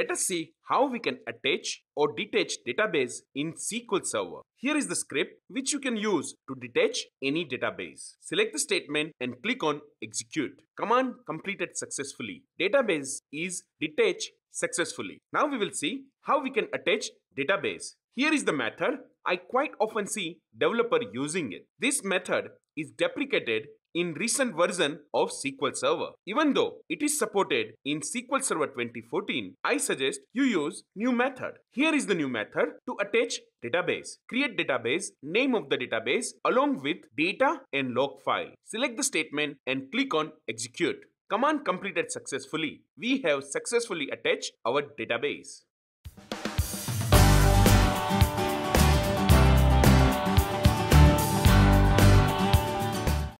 Let us see how we can attach or detach database in SQL Server. Here is the script which you can use to detach any database. Select the statement and click on execute. Command completed successfully. Database is detached successfully. Now we will see how we can attach database. Here is the method I quite often see developers using it. This method is deprecated in recent version of SQL Server. Even though it is supported in SQL Server 2014, I suggest you use new method. Here is the new method to attach database. Create database, name of the database along with data and log file. Select the statement and click on execute. Command completed successfully. We have successfully attached our database.